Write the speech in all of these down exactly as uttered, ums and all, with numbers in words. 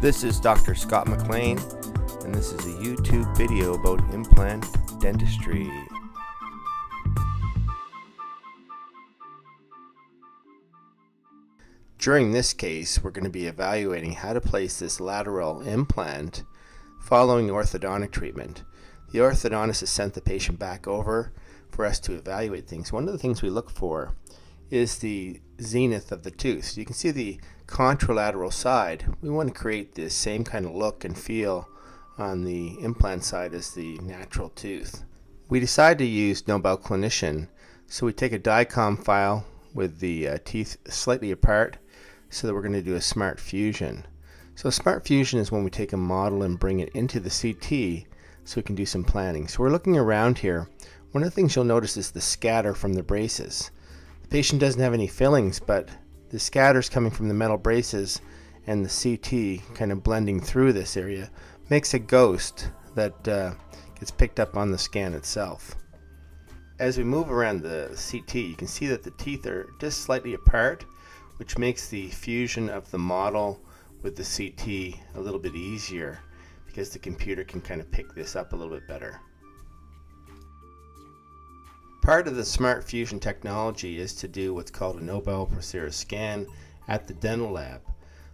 This is Doctor Scott McLean, and this is a YouTube video about implant dentistry. During this case, we're going to be evaluating how to place this lateral implant following orthodontic treatment. The orthodontist has sent the patient back over for us to evaluate things. One of the things we look for is the zenith of the tooth. So you can see the contralateral side. We want to create the same kind of look and feel on the implant side as the natural tooth. We decide to use Nobel Clinician, so we take a DICOM file with the uh, teeth slightly apart, so that we're going to do a SmartFusion. So SmartFusion is when we take a model and bring it into the C T so we can do some planning. So we're looking around here. One of the things you'll notice is the scatter from the braces. The patient doesn't have any fillings, but the scatter is coming from the metal braces, and the C T kind of blending through this area makes a ghost that uh, gets picked up on the scan itself. As we move around the C T, you can see that the teeth are just slightly apart, which makes the fusion of the model with the C T a little bit easier because the computer can kind of pick this up a little bit better. Part of the SmartFusion technology is to do what's called a Nobel Procera scan at the dental lab.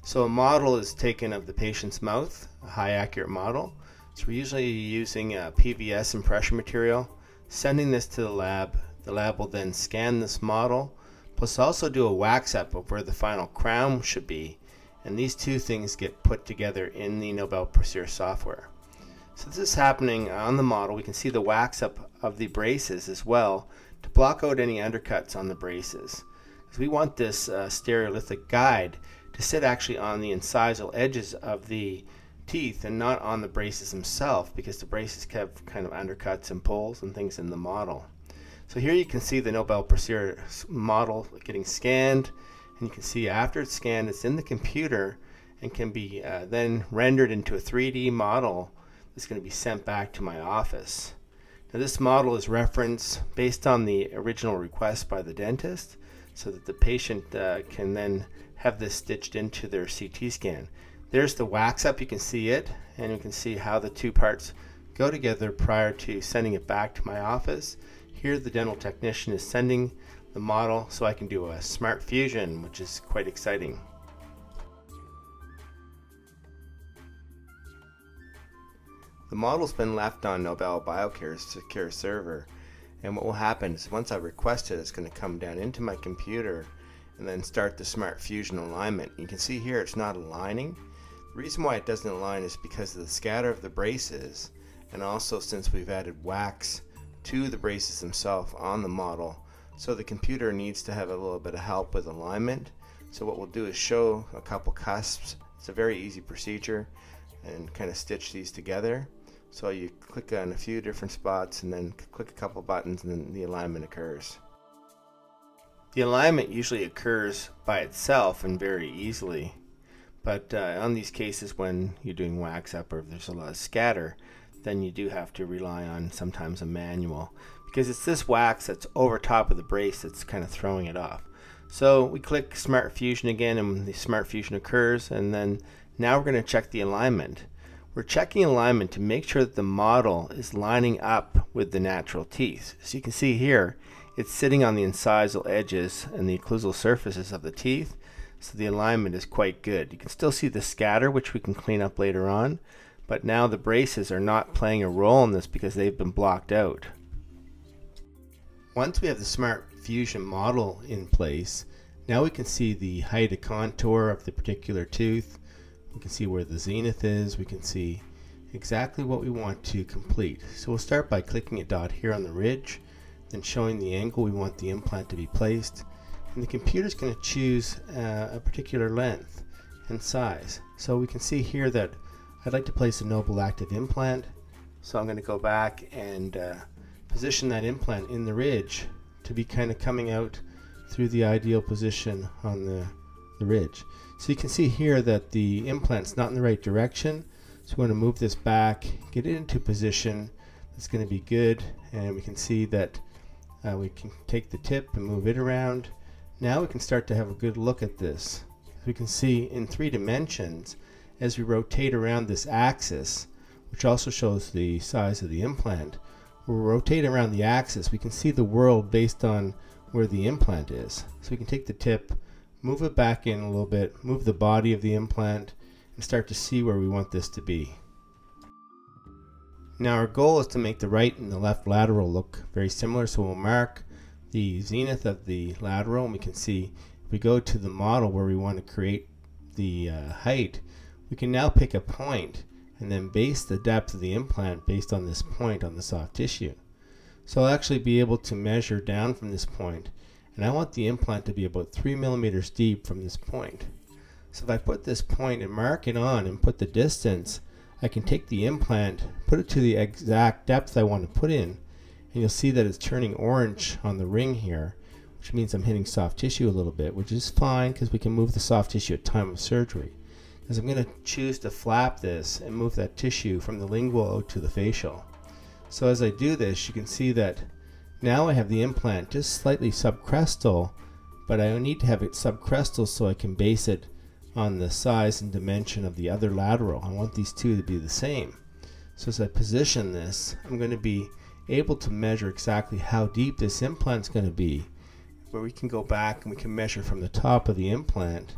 So a model is taken of the patient's mouth, a high accurate model. So we're usually using a P V S and pressure material. Sending this to the lab, the lab will then scan this model, plus also do a wax up of where the final crown should be, and these two things get put together in the Nobel Procera software. So this is happening on the model. We can see the wax up of the braces as well to block out any undercuts on the braces. Because we want this uh, stereolithic guide to sit actually on the incisal edges of the teeth and not on the braces themselves, because the braces have kind of undercuts and pulls and things in the model. So here you can see the Nobel Procera model getting scanned, and you can see after it's scanned it's in the computer and can be uh, then rendered into a three D model that's going to be sent back to my office. Now this model is referenced based on the original request by the dentist so that the patient uh, can then have this stitched into their C T scan. There's the wax up, you can see it, and you can see how the two parts go together prior to sending it back to my office. Here the dental technician is sending the model so I can do a SmartFusion, which is quite exciting. The model's been left on Nobel BioCare's secure server, and what will happen is once I request it, it's going to come down into my computer and then start the SmartFusion alignment. You can see here it's not aligning. The reason why it doesn't align is because of the scatter of the braces, and also since we've added wax to the braces themselves on the model, so the computer needs to have a little bit of help with alignment. So what we'll do is show a couple cusps. It's a very easy procedure, and kind of stitch these together. So you click on a few different spots and then click a couple buttons, and then the alignment occurs. The alignment usually occurs by itself and very easily, but uh, on these cases when you're doing wax up or if there's a lot of scatter, then you do have to rely on sometimes a manual, because it's this wax that's over top of the brace that's kind of throwing it off. So we click SmartFusion again, and the SmartFusion occurs, and then now we're going to check the alignment. We're checking alignment to make sure that the model is lining up with the natural teeth. So you can see here it's sitting on the incisal edges and the occlusal surfaces of the teeth, so the alignment is quite good. You can still see the scatter, which we can clean up later on, but now the braces are not playing a role in this because they've been blocked out. Once we have the SmartFusion model in place, now we can see the height of contour of the particular tooth. We can see where the zenith is. We can see exactly what we want to complete. So we'll start by clicking a dot here on the ridge, then showing the angle we want the implant to be placed, and the computer's going to choose uh, a particular length and size. So we can see here that I'd like to place a Nobel Active implant, so I'm going to go back and uh, position that implant in the ridge to be kind of coming out through the ideal position on the, the ridge. So you can see here that the implant's not in the right direction, so we're going to move this back, get it into position. It's going to be good, and we can see that Uh, we can take the tip and move it around. Now we can start to have a good look at this. We can see in three dimensions as we rotate around this axis, which also shows the size of the implant, we'll rotate around the axis, we can see the world based on where the implant is. So we can take the tip, move it back in a little bit, move the body of the implant, and start to see where we want this to be. Now our goal is to make the right and the left lateral look very similar, so we'll mark the zenith of the lateral, and we can see if we go to the model where we want to create the uh, height, we can now pick a point and then base the depth of the implant based on this point on the soft tissue. So I'll actually be able to measure down from this point, and I want the implant to be about three millimeters deep from this point. So if I put this point and mark it on and put the distance, I can take the implant, put it to the exact depth I want to put in, and you'll see that it's turning orange on the ring here, which means I'm hitting soft tissue a little bit, which is fine because we can move the soft tissue at time of surgery. Because I'm going to choose to flap this and move that tissue from the lingual to the facial. So as I do this, you can see that now I have the implant just slightly subcrestal, but I need to have it subcrestal so I can base it on the size and dimension of the other lateral. I want these two to be the same. So as I position this, I'm going to be able to measure exactly how deep this implant's going to be, where we can go back and we can measure from the top of the implant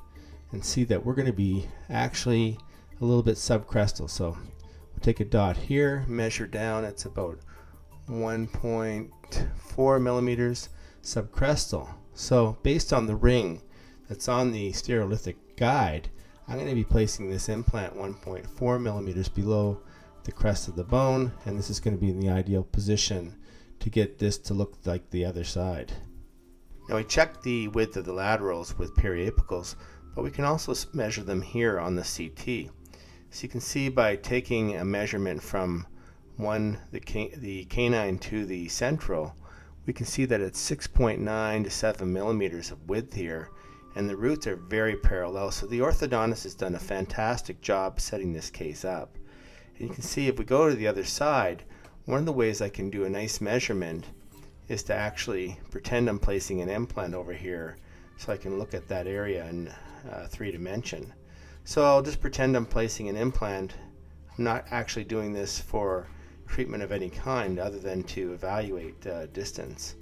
and see that we're going to be actually a little bit subcrestal. So we'll take a dot here, measure down, it's about one point four millimeters subcrestal. So based on the ring that's on the stereolithic guide, I'm going to be placing this implant one point four millimeters below the crest of the bone, and this is going to be in the ideal position to get this to look like the other side. Now I checked the width of the laterals with periapicals, but we can also measure them here on the C T. So you can see by taking a measurement from one, the, can the canine to the central, we can see that it's six point nine to seven millimeters of width here, and the roots are very parallel, so the orthodontist has done a fantastic job setting this case up. And you can see if we go to the other side, one of the ways I can do a nice measurement is to actually pretend I'm placing an implant over here so I can look at that area in uh, three dimension. So I'll just pretend I'm placing an implant. I'm not actually doing this for treatment of any kind other than to evaluate uh, distance.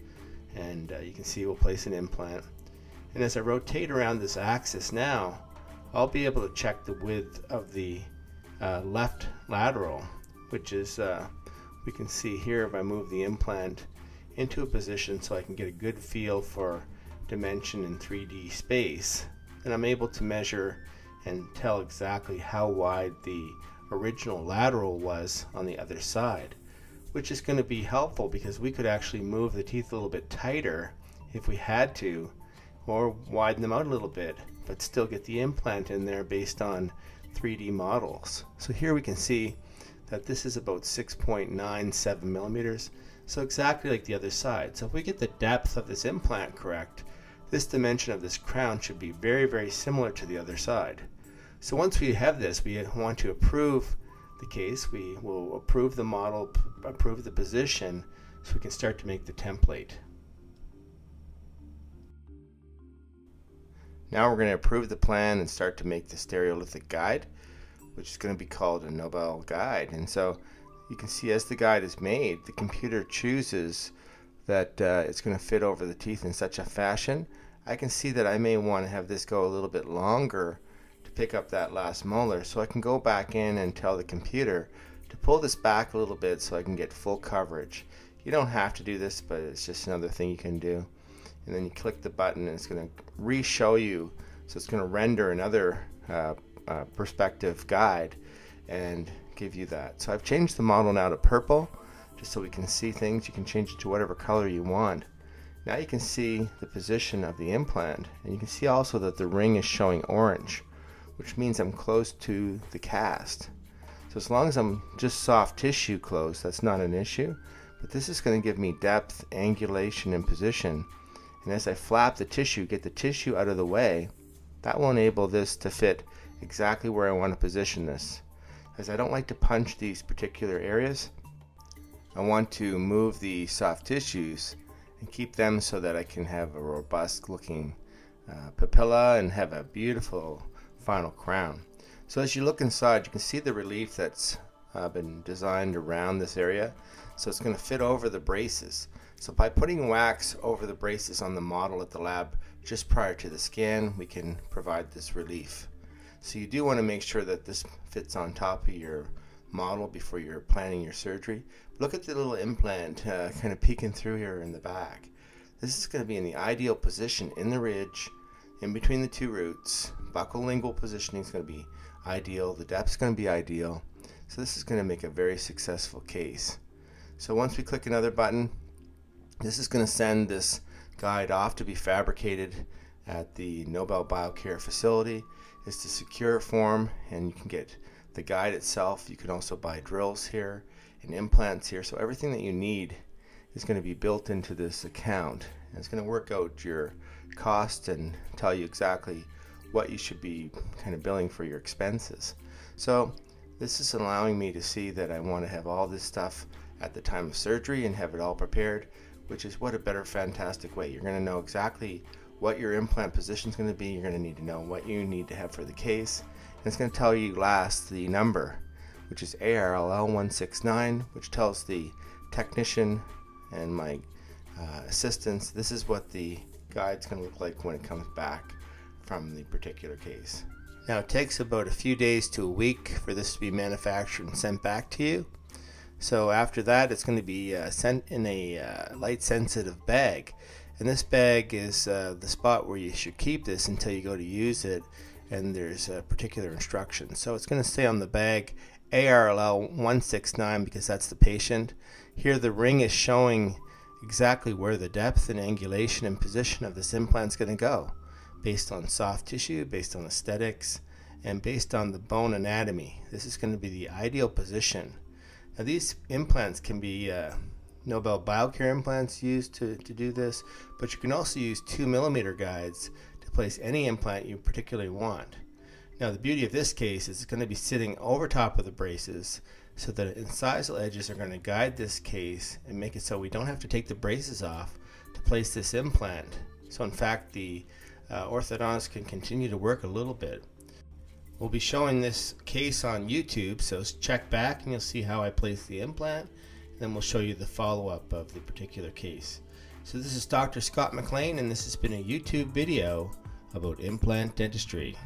And uh, you can see we'll place an implant. And as I rotate around this axis now, I'll be able to check the width of the uh, left lateral, which is, uh, we can see here if I move the implant into a position so I can get a good feel for dimension in three D space, and I'm able to measure and tell exactly how wide the original lateral was on the other side, which is going to be helpful because we could actually move the teeth a little bit tighter if we had to, or widen them out a little bit, but still get the implant in there based on three D models. So here we can see that this is about six point nine seven millimeters, so exactly like the other side. So if we get the depth of this implant correct, this dimension of this crown should be very, very similar to the other side. So once we have this, we want to approve the case. We will approve the model, approve the position, so we can start to make the template. Now we're going to approve the plan and start to make the stereolithic guide, which is going to be called a Nobel guide. And so you can see as the guide is made, the computer chooses that uh, it's going to fit over the teeth in such a fashion. I can see that I may want to have this go a little bit longer to pick up that last molar, so I can go back in and tell the computer to pull this back a little bit so I can get full coverage. You don't have to do this, but it's just another thing you can do. And then you click the button and it's going to re-show you, so it's going to render another uh, uh, perspective guide and give you that. So I've changed the model now to purple just so we can see things. You can change it to whatever color you want. Now you can see the position of the implant, and you can see also that the ring is showing orange, which means I'm close to the cast. So as long as I'm just soft tissue close, that's not an issue, but this is going to give me depth, angulation, and position. And as I flap the tissue, get the tissue out of the way, that will enable this to fit exactly where I want to position this. As I don't like to punch these particular areas, I want to move the soft tissues and keep them so that I can have a robust looking uh, papilla and have a beautiful final crown. So as you look inside, you can see the relief that's uh, been designed around this area. So it's going to fit over the braces. So by putting wax over the braces on the model at the lab just prior to the scan, we can provide this relief. So you do want to make sure that this fits on top of your model before you're planning your surgery. Look at the little implant uh, kind of peeking through here in the back. This is going to be in the ideal position in the ridge, in between the two roots. Buccolingual positioning is going to be ideal. The depth is going to be ideal. So this is going to make a very successful case. So once we click another button, this is going to send this guide off to be fabricated at the Nobel BioCare facility. It's the secure form, and you can get the guide itself. You can also buy drills here and implants here. So everything that you need is going to be built into this account. And it's going to work out your cost and tell you exactly what you should be kind of billing for your expenses. So this is allowing me to see that I want to have all this stuff at the time of surgery and have it all prepared, which is what a better fantastic way. You're going to know exactly what your implant position is going to be. You're going to need to know what you need to have for the case. And it's going to tell you last the number, which is A R L L one sixty-nine, which tells the technician and my uh, assistants this is what the guide's going to look like when it comes back from the particular case. Now it takes about a few days to a week for this to be manufactured and sent back to you. So after that, it's going to be uh, sent in a uh, light sensitive bag, and this bag is uh, the spot where you should keep this until you go to use it, and there's a particular instruction. So it's going to stay on the bag A R L L one sixty-nine because that's the patient. Here the ring is showing exactly where the depth and angulation and position of this implant is going to go, based on soft tissue, based on aesthetics, and based on the bone anatomy. This is going to be the ideal position. Now these implants can be uh, Nobel BioCare implants used to, to do this, but you can also use two millimeter guides to place any implant you particularly want. Now the beauty of this case is it's going to be sitting over top of the braces, so that incisal edges are going to guide this case and make it so we don't have to take the braces off to place this implant. So in fact the uh, orthodontist can continue to work a little bit. We'll be showing this case on YouTube, so check back and you'll see how I place the implant, and then we'll show you the follow-up of the particular case. So this is Doctor Scott McLean, and this has been a YouTube video about implant dentistry.